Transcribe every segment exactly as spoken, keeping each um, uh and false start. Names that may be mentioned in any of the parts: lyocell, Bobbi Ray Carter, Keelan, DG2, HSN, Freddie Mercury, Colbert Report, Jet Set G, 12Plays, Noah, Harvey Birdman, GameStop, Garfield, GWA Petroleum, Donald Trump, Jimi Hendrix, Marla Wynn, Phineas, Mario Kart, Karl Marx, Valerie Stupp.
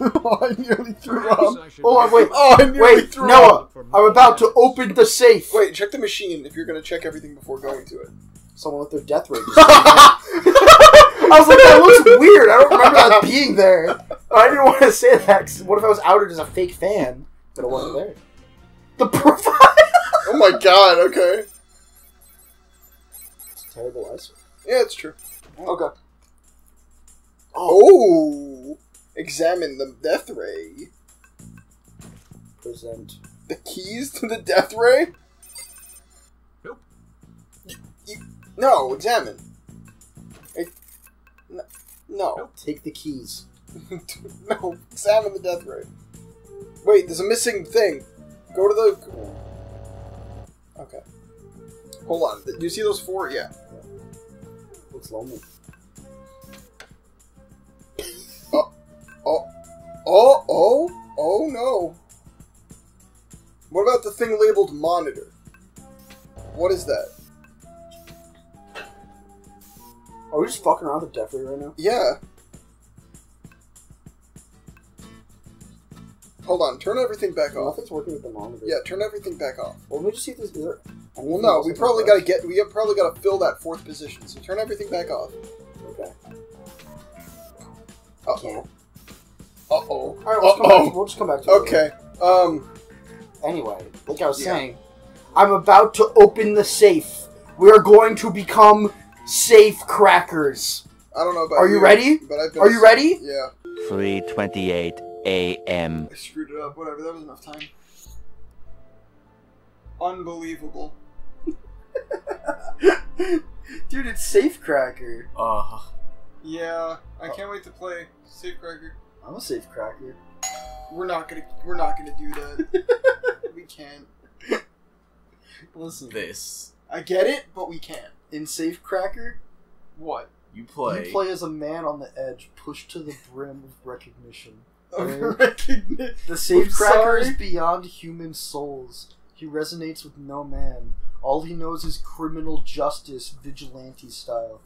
I nearly threw up. Oh, I wait. Oh, I nearly wait, threw Noah, up. Wait, Noah, I'm about to open the safe. Wait, check the machine if you're going to check everything before going to it. Someone with their death rate. I was like, that looks weird. I don't remember that being there. I didn't want to say that because what if I was outed as a fake fan? But it wasn't there. The profile. Oh my god, okay. It's a terrible answer. Yeah, it's true. Okay. Oh! Examine the death ray. Present. The keys to the death ray? Nope. You, you, no, examine. It, no. no. Nope. Take the keys. No, examine the death ray. Wait, there's a missing thing. Go to the... Okay. Hold on. Do you see those four? Yeah. Looks lonely. Oh. Oh. Oh. Oh. Oh, no. What about the thing labeled monitor? What is that? Are we just fucking around with death ray right now? Yeah. Hold on, turn everything back off. Nothing's working with the monitor. Yeah, turn everything back off. Well, let me just see if there's... There well, no, we probably gotta get... We have probably gotta fill that fourth position, so turn everything back off. Okay. Uh-oh. Uh-oh. Alright, we'll, uh-oh. we'll just come back to it. Okay, um... Anyway, like I was yeah. saying, I'm about to open the safe. We are going to become safe crackers. I don't know about you. Are you, you ready? But I've been are you ready? Yeah. three twenty-eight A M I screwed it up. Whatever. That was enough time. Unbelievable. Dude, it's Safe Cracker. Uh, yeah, I can't uh, wait to play Safe Cracker. I'm a Safe Cracker. We're not gonna. We're not gonna do that. We can't. Listen. This. I get it, but we can't. In Safe Cracker, what you play? You play as a man on the edge, pushed to the brim of recognition. The safe cracker is beyond human souls. He resonates with no man. All he knows is criminal justice, vigilante style.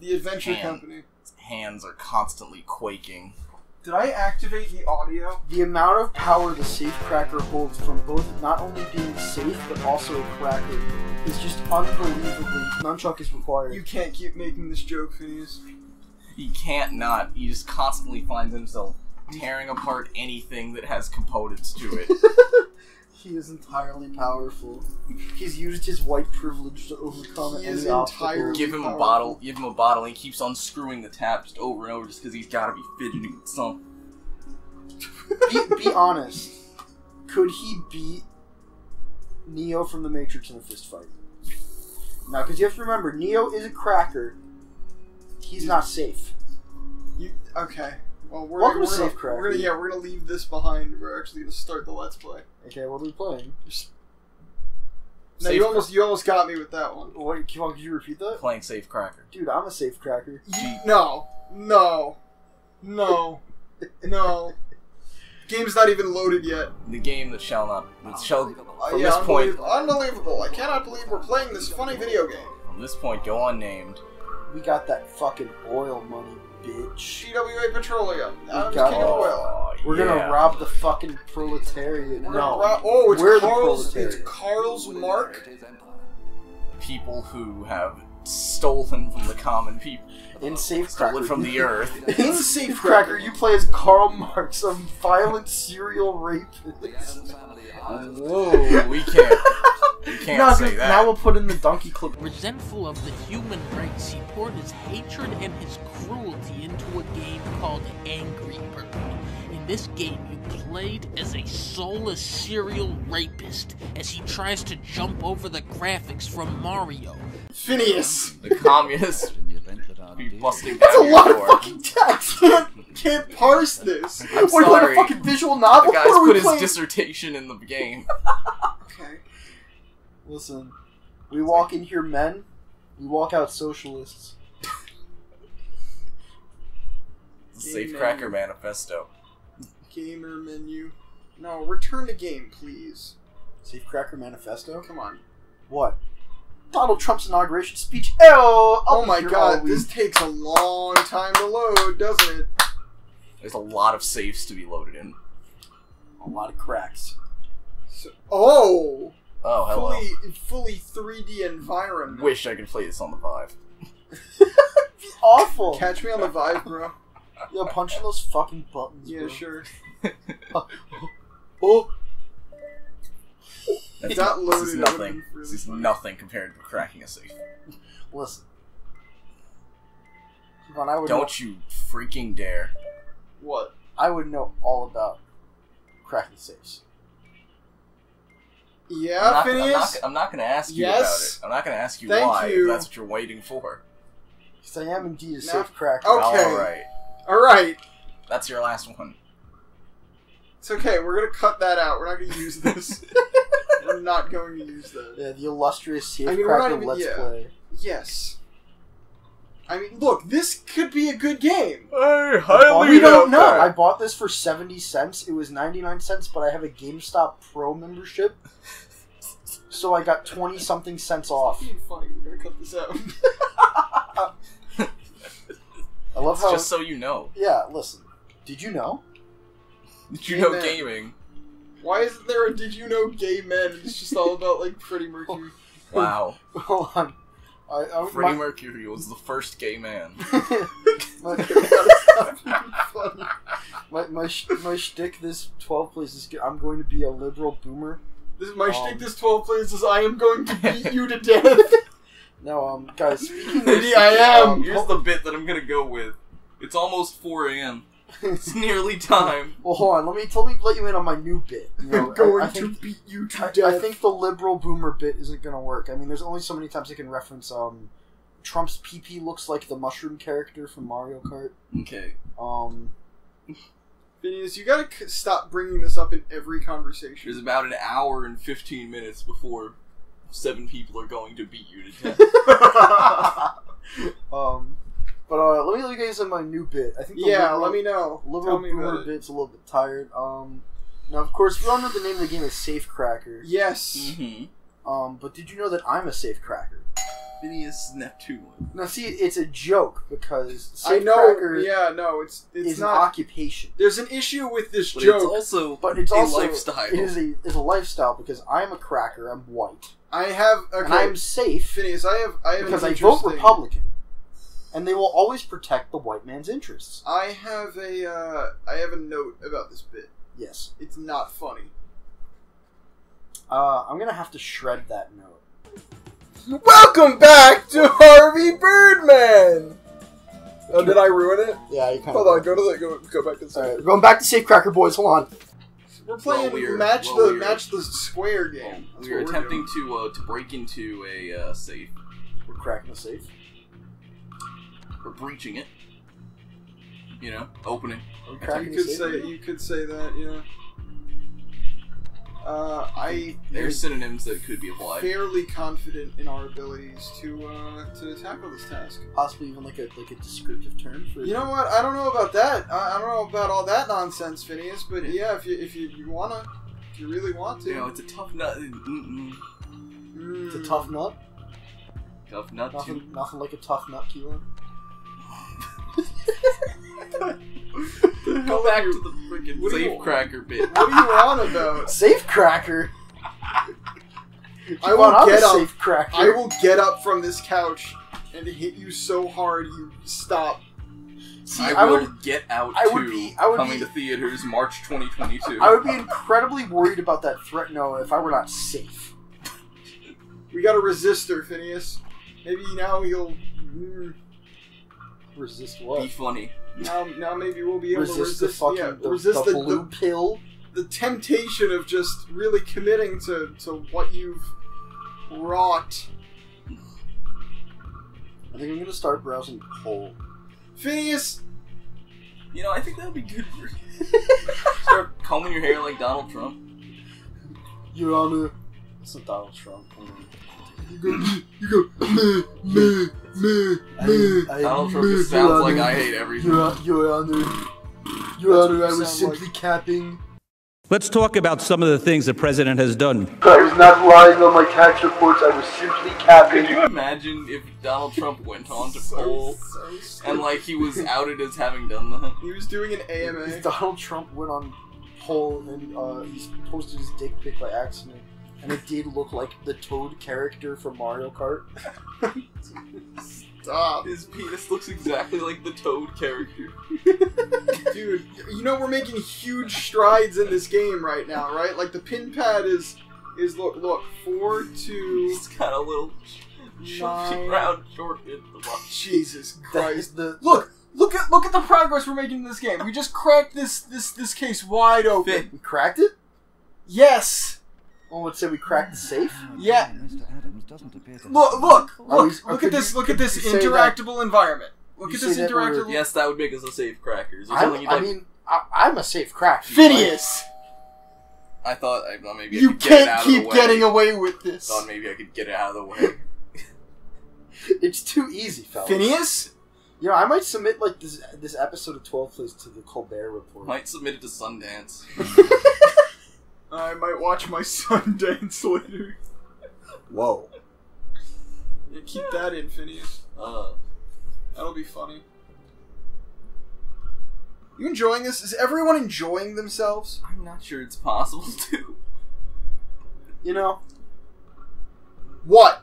The Adventure Hand. Company. His hands are constantly quaking. Did I activate the audio? The amount of power the safe cracker holds from both not only being safe but also a cracker is just unbelievably. Nunchuck is required. You can't keep making this joke, Phineas. He can't not. He just constantly finds himself tearing apart anything that has components to it. He is entirely powerful. He's used his white privilege to overcome he any obstacle. Give him powerful. a bottle. Give him a bottle. And he keeps unscrewing the tap just over and over, just because he's got to be fidgeting with something. Be, be honest. Could he beat Neo from the Matrix in a fist fight? Now, because you have to remember, Neo is a cracker. He's not safe. You okay? Well, we're, Welcome we're to Safe Cracker. We're gonna, yeah, we're gonna leave this behind. We're actually gonna start the Let's Play. Okay, what are we playing? Just... No, you almost, you almost got me with that one. What, can, can you repeat that? Playing Safe Cracker. Dude, I'm a Safe Cracker. You, no. No. No. No. Game's not even loaded yet. The game that shall not... That shall, from uh, yeah, this unbelievable. point... Unbelievable. I cannot believe we're playing this funny video game. From this point, go unnamed. We got that fucking oil money. Bitch. G W A Petroleum. Adam's King of Oil. We're yeah. gonna rob the fucking proletariat. We're no. Rob oh, it's We're Carl's. It's Carl's Mark. People who have stolen from the common people. In Safe Cracker, stolen from the earth. In Safe Cracker, you play as Karl Marx, a violent serial rapist. Whoa, we can't. We can't no, say that. Now we'll put in the donkey clip. Resentful of the human race, he poured his hatred and his cruelty into a game called Angry Bird. In this game, you played as a soulless serial rapist as he tries to jump over the graphics from Mario. Phineas! The communists be busting That's a lot door. of fucking text! Can't, can't parse this! I'm Wait, sorry. Like a fucking visual novel? The guy's put his playing? dissertation in the game. Okay. Listen, we walk in here men, we walk out socialists. Safe Game Cracker menu. Manifesto. Gamer menu. No, return to game, please. Safe Cracker Manifesto? Come on. What? Donald Trump's inauguration speech. Ew! Oh my god, this takes a long time to load, doesn't it? There's a lot of safes to be loaded in. A lot of cracks. So, oh! Oh, hello. Fully, fully three D environment. Wish I could play this on the Vive. Awful. Catch me on the Vive, bro. Yo, punching those fucking buttons, yeah, bro. Sure. oh. oh. That's not loaded. This is nothing. Really this is funny. Nothing compared to cracking a safe. Listen. Ron, I would Don't know. you freaking dare. What? I would know all about cracking safes. Yeah, I'm not, Phineas? I'm not, I'm not going to ask you yes. about it. I'm not going to ask you Thank why. You. If that's what you're waiting for. Because I am indeed a safe cracker. Okay. All right. All right. That's your last one. It's okay. We're going to cut that out. We're not going to use this. We're not going to use that. Yeah, the illustrious safe I mean, cracker even, let's yeah. play. Yes. I mean, look, this could be a good game. I highly We don't know. That. I bought this for seventy cents. It was ninety-nine cents, but I have a GameStop Pro membership. So I got twenty-something cents off. It's being funny. We're going to cut this out. I love it's how... Just so you know. Yeah, listen. Did you know? Did you gay know men. gaming? Why isn't there a Did You Know Gay Men? It's just all about, like, Freddie Mercury. Wow. Hold on. I, I, Freddie my... Mercury was the first gay man. my, my, my, sh my shtick this twelve plays is I'm going to be a liberal boomer. This is my um, shtick this twelve plays is I am going to beat you to death. No, um, guys. Maybe I am. Um, Here's the bit that I'm going to go with. It's almost four A M It's nearly time. Well, hold on. Let me, let me let you in on my new bit. You know, I'm going I, I think, to beat you to I, death. I think the liberal boomer bit isn't going to work. I mean, there's only so many times I can reference um, Trump's pee-pee looks like the mushroom character from Mario Kart. Okay. Um, Phineas, you got to stop bringing this up in every conversation. There's about an hour and fifteen minutes before seven people are going to beat you to death. um... But uh, let me let you guys in my new bit. I think the yeah, liberal, let me know. Liberal me boomer bit's a little bit tired. Um, now, of course, we all know the name of the game is Safe Cracker. Yes. Mm-hmm. Um, but did you know that I'm a safe cracker? Phineas Neptune. Now, see, it's a joke because safe I know, cracker. Yeah, no, it's it's is not an occupation. There's an issue with this but joke. It's also, but it's a also lifestyle. It is a it's a lifestyle because I'm a cracker. I'm white. I have okay. and I'm safe, Phineas. I have I have because I vote Republican. And they will always protect the white man's interests. I have a, uh, I have a note about this bit. Yes. It's not funny. Uh, I'm gonna have to shred that note. Welcome back to Harvey Birdman! Oh, did I ruin it? Yeah, you kind of... Hold on, go to the, go, go back to the... Side. All right, going back to Safe Cracker, boys, hold on. We're playing well, match, well, the, match the Square game. Well, we're attempting we're to, uh, to break into a, uh, safe. We're cracking a safe. Or breaching it, you know, opening. Okay, you could say it. you could say that, yeah. Uh, I there's synonyms that could be applied. Fairly confident in our abilities to uh, to tackle this task. Possibly even like a like a descriptive term for. You know what? I don't know about that. I, I don't know about all that nonsense, Phineas. But yeah, yeah if you if you, you wanna, if you really want to. You know, it's a tough nut. Mm-mm. Mm. It's a tough nut. Tough nut. Nothing, too. nothing like a tough nut, Keelan. Go back to the freaking safe cracker bit. What are you on about? Safe cracker? I will get up. Safe cracker. I will get up from this couch and hit you so hard you stop. See, I, I will would, get out I would be I would coming be, to theaters March twenty twenty-two. I would be incredibly worried about that threat, Noah, if I were not safe. We got a resistor, Phineas. Maybe now you'll. Resist what? Be funny. Now, now maybe we'll be able resist to resist the, fucking, yeah, the, resist the, the blue the, pill. The temptation of just really committing to, to what you've wrought. I think I'm going to start browsing coal. Phineas! You know, I think that would be good for you. Start combing your hair like Donald Trump. Your Honor. That's not Donald Trump. You go, you go, meh, meh, meh, meh. I, I, Donald Trump just sounds honor, like I hate everything. Your, your Honor, Your Honor, I was simply like... capping. Let's talk about some of the things the president has done. I was not lying on my tax reports, I was simply capping. Could you imagine if Donald Trump went on to so, poll so and like he was outed as having done that? He was doing an A M A. If Donald Trump went on poll and uh, he posted his dick pic by accident. And it did look like the Toad character from Mario Kart. Stop. His penis looks exactly like the Toad character. Dude, you know we're making huge strides in this game right now, right? Like the pin pad is, is look, look, four, two... He's got a little nine, round short in the box. Jesus Christ. The, look! Look at look at the progress we're making in this game. We just cracked this, this, this case wide open. Fit. We cracked it? Yes! Oh, let's say we cracked the safe? Yeah. Look, look, look, look at this, look at this interactable environment. Look at this interactable... Yes, that would make us a safe cracker. I mean, I'm a safe cracker. Phineas! I thought maybe I could get it out of the way. You can't keep getting away with this. I thought maybe I could get it out of the way. It's too easy, fellas. Phineas? You know, I might submit, like, this this episode of twelve plays to the Colbert Report. Might submit it to Sundance. I might watch my son dance later. Whoa. Yeah, keep that in, Phineas. Uh, That'll be funny. You enjoying this? Is everyone enjoying themselves? I'm not sure it's possible to. You know? What?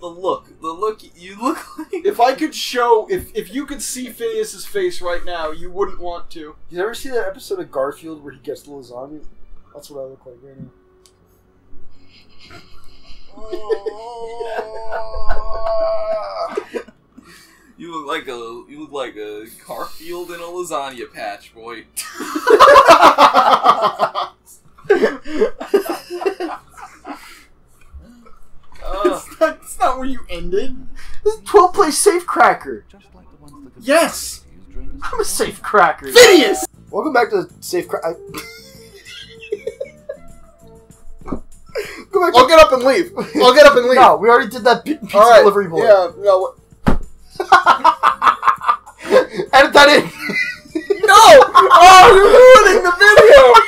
The look. The look you look like... If I could show... If, if you could see Phineas's face right now, you wouldn't want to. You ever see that episode of Garfield where he gets the lasagna? That's what I look like right now. You look like a you look like a Garfield in a lasagna patch, boy. it's, not, it's not where you ended. This is twelve play safe cracker. Yes, I'm a safe cracker. Phineas. Welcome back to the safe cracker. I'll get up and leave. I'll get up and leave. No, we already did that pizza right. Delivery boy. Yeah, no. Edit that in. No! Oh, you're ruining the video!